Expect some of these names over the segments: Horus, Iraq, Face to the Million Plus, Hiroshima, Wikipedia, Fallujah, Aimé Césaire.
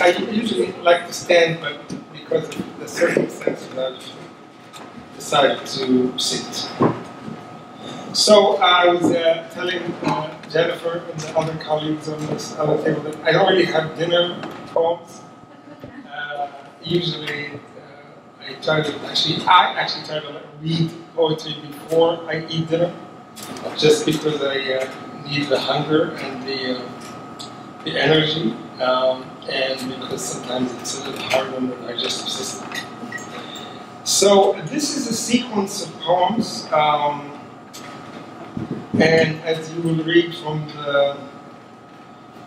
I usually like to stand, but because of the circumstances, I've decided to sit. So I was telling Jennifer and the other colleagues on this other table that I don't really have dinner poems. Usually, I actually try to read poetry before I eat dinner, just because I need the hunger and the energy, and because sometimes it's a little hard on the digestive system. So this is a sequence of poems, and as you will read from the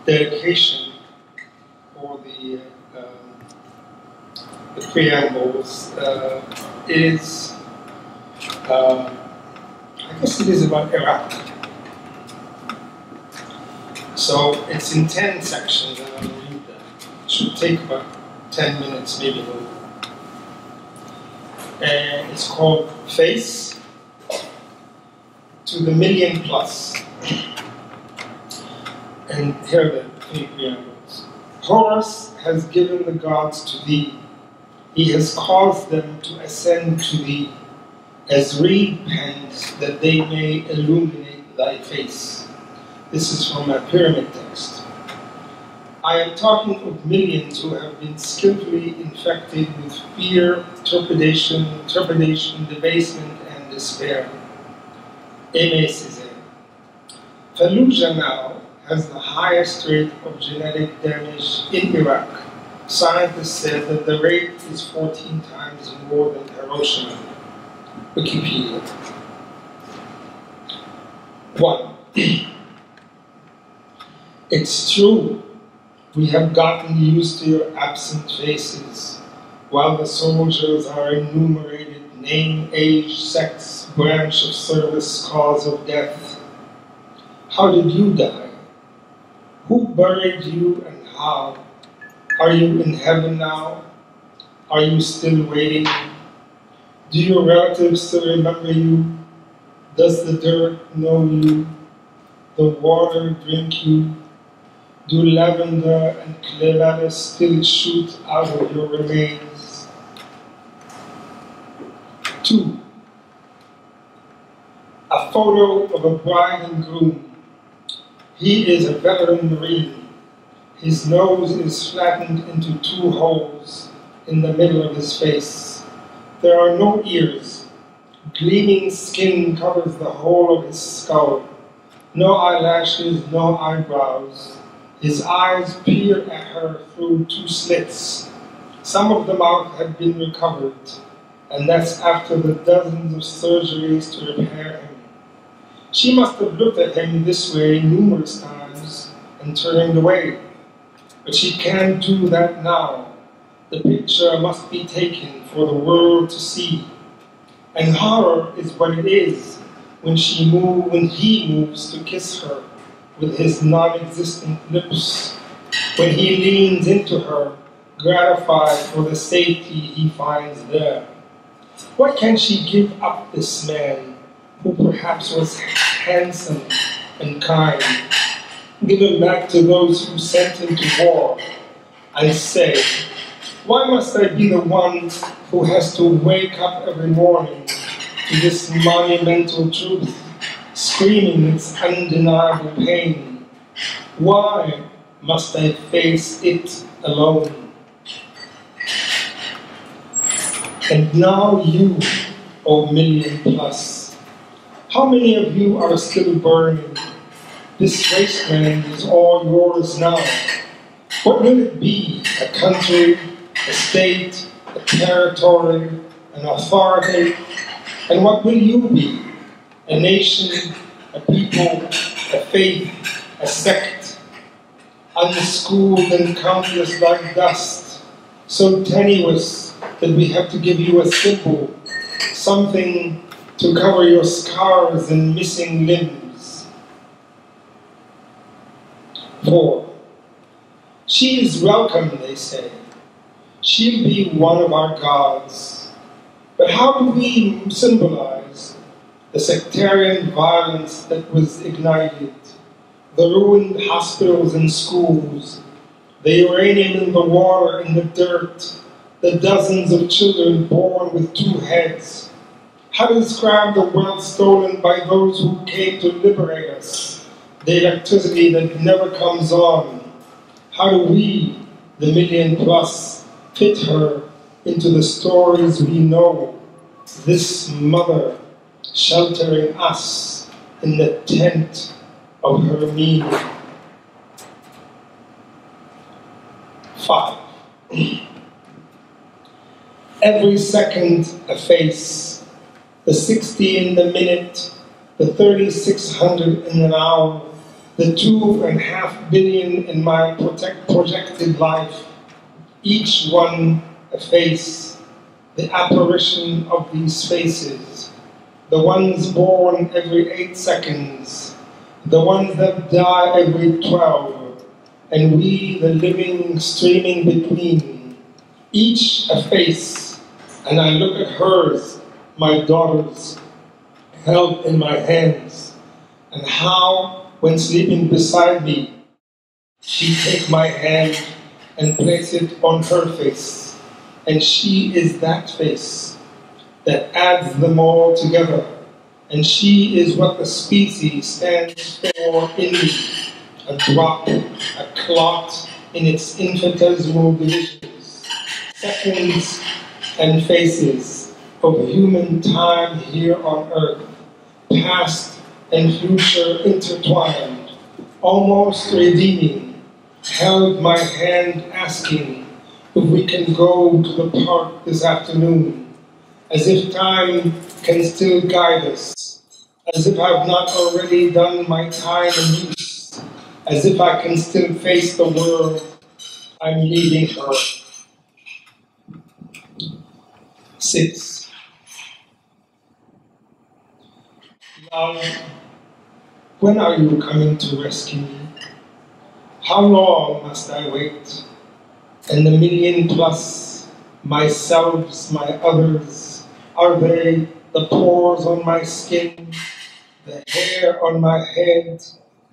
dedication or the preambles, I guess it is about Iraq. So it's in 10 sections, and I'll read that. It should take about 10 minutes, maybe more. And it's called Face to the Million Plus. And here are the three preambles. Horus has given the gods to thee. He has caused them to ascend to thee as reed pens that they may illuminate thy face. This is from a pyramid text. I am talking of millions who have been skillfully infected with fear, trepidation, debasement, and despair. Aimé Césaire. Fallujah now has the highest rate of genetic damage in Iraq. Scientists said that the rate is 14 times more than Hiroshima. Wikipedia. 1. It's true, we have gotten used to your absent faces, while the soldiers are enumerated name, age, sex, branch of service, cause of death. How did you die? Who buried you and how? Are you in heaven now? Are you still waiting? Do your relatives still remember you? Does the dirt know you? The water drink you? Do lavender and clematis still shoot out of your remains? 2. A photo of a bride and groom. He is a veteran Marine. His nose is flattened into 2 holes in the middle of his face. There are no ears. Gleaming skin covers the whole of his skull. No eyelashes, no eyebrows. His eyes peer at her through 2 slits. Some of the mouth had been recovered, and that's after the dozens of surgeries to repair him. She must have looked at him this way numerous times and turned away. But she can't do that now. The picture must be taken for the world to see. And horror is what it is when he moves to kiss her with his non-existent lips, when he leans into her, gratified for the safety he finds there. Why can't she give up this man, who perhaps was handsome and kind? Give him back to those who sent him to war. I say, why must I be the one who has to wake up every morning to this monumental truth, screaming its undeniable pain? Why must I face it alone? And now you, O million plus, how many of you are still burning? This wasteland is all yours now. What will it be? A country, a state, a territory, an authority? And what will you be? A nation, a people, a faith, a sect, unschooled and countless like dust, so tenuous that we have to give you a symbol, something to cover your scars and missing limbs. 4. She is welcome, they say. She'll be one of our gods. But how do we symbolize the sectarian violence that was ignited, the ruined hospitals and schools, the uranium in the water, in the dirt, the dozens of children born with two heads. How to describe the wealth stolen by those who came to liberate us, the electricity that never comes on? How do we, the million plus, fit her into the stories we know? This mother sheltering us in the tent of her meaning. 5. Every second a face, the 60 in the minute, the 3,600 in an hour, the 2.5 billion in my projected life, each one a face, the apparition of these faces, the ones born every 8 seconds, the ones that die every 12, and we, the living, streaming between, each a face, and I look at hers, my daughter's, held in my hands, and how, when sleeping beside me, she takes my hand and places it on her face, and she is that face that adds them all together, and she is what the species stands for in me, a drop, a clot in its infinitesimal divisions, seconds and faces of human time here on earth, past and future intertwined, almost redeeming, held my hand asking if we can go to the park this afternoon, as if time can still guide us, as if I've not already done my time in use, as if I can still face the world I'm leaving her. 6. Love, when are you coming to rescue me? How long must I wait? And the million plus, myself, my others, are they the pores on my skin, the hair on my head,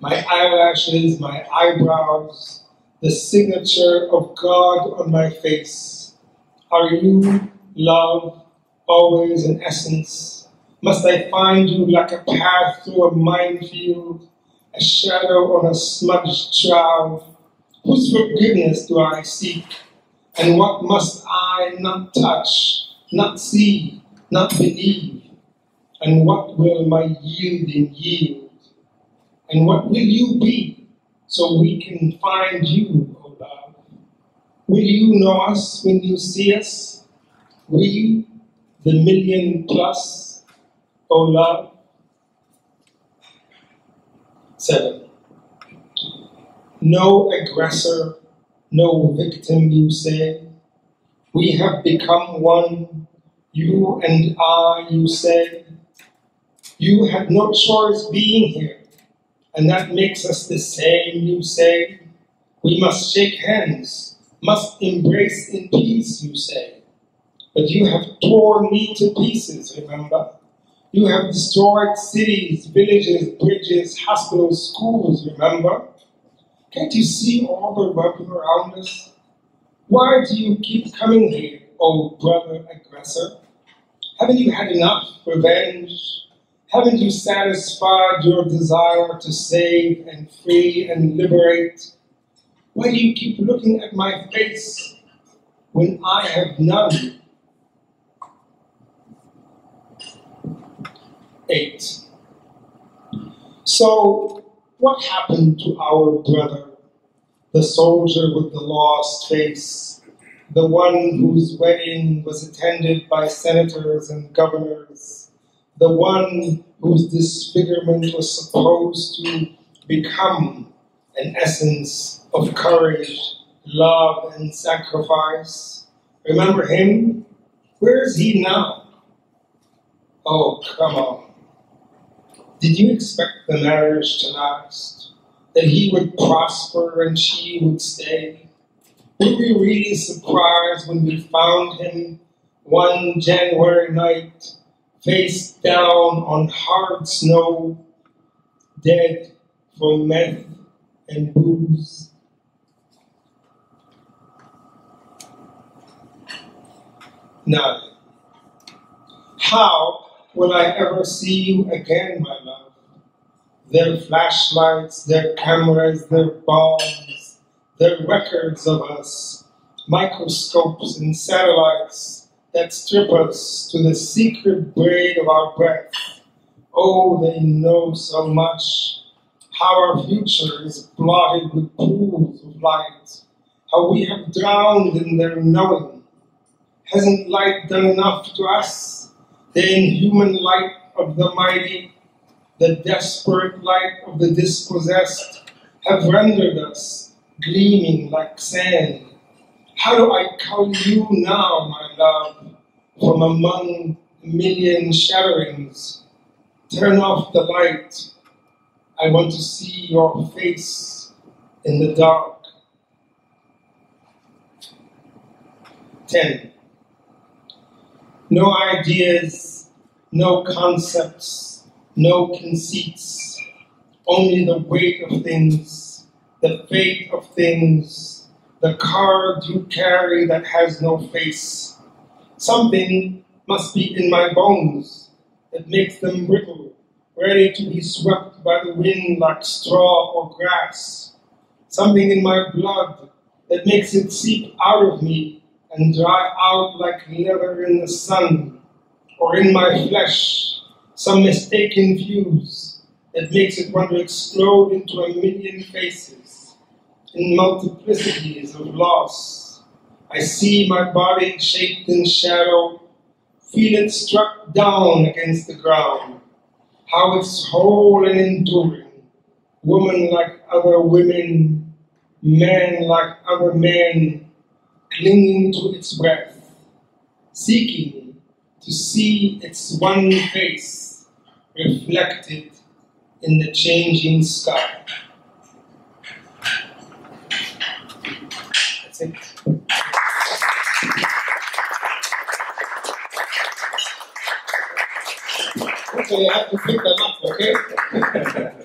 my eyelashes, my eyebrows, the signature of God on my face? Are you, love, always in essence? Must I find you like a path through a minefield, a shadow on a smudged shroud? Whose forgiveness do I seek? And what must I not touch, not see, not believe? And what will my yielding yield? And what will you be so we can find you, O love? Will you know us when you see us? We, the million plus, O love. 7. No aggressor, no victim, you say. We have become one, you and I, you say. You had no choice being here, and that makes us the same, you say. We must shake hands, must embrace in peace, you say. But you have torn me to pieces, remember? You have destroyed cities, villages, bridges, hospitals, schools, remember? Can't you see all the rubble around us? Why do you keep coming here, oh brother aggressor? Haven't you had enough revenge? Haven't you satisfied your desire to save and free and liberate? Why do you keep looking at my face when I have none? 8. So, what happened to our brother, the soldier with the lost face, the one whose wedding was attended by senators and governors, the one whose disfigurement was supposed to become an essence of courage, love, and sacrifice? Remember him? Where is he now? Oh, come on. Did you expect the marriage to last? That he would prosper and she would stay? Were we really surprised when we found him one January night, face down on hard snow, dead from meth and booze? Now, how will I ever see you again, my love? Their flashlights, their cameras, their bombs, their records of us, microscopes and satellites that strip us to the secret braid of our breath. Oh, they know so much. How our future is blotted with pools of light. How we have drowned in their knowing. Hasn't light done enough to us? The inhuman light of the mighty, the desperate light of the dispossessed, have rendered us gleaming like sand. How do I call you now, my love, from among a million shadowings? Turn off the light. I want to see your face in the dark. 10. No ideas, no concepts, no conceits, only the weight of things, the fate of things, the card you carry that has no face. Something must be in my bones that makes them brittle, ready to be swept by the wind like straw or grass. Something in my blood that makes it seep out of me and dry out like leather in the sun, or in my flesh, some mistaken fuse that makes it want to explode into a million faces. In multiplicities of loss, I see my body shaped in shadow, feel it struck down against the ground. How it's whole and enduring, woman like other women, man like other men, clinging to its breath, seeking to see its one face reflected in the changing sky. That's it. So you have to pick them up, okay?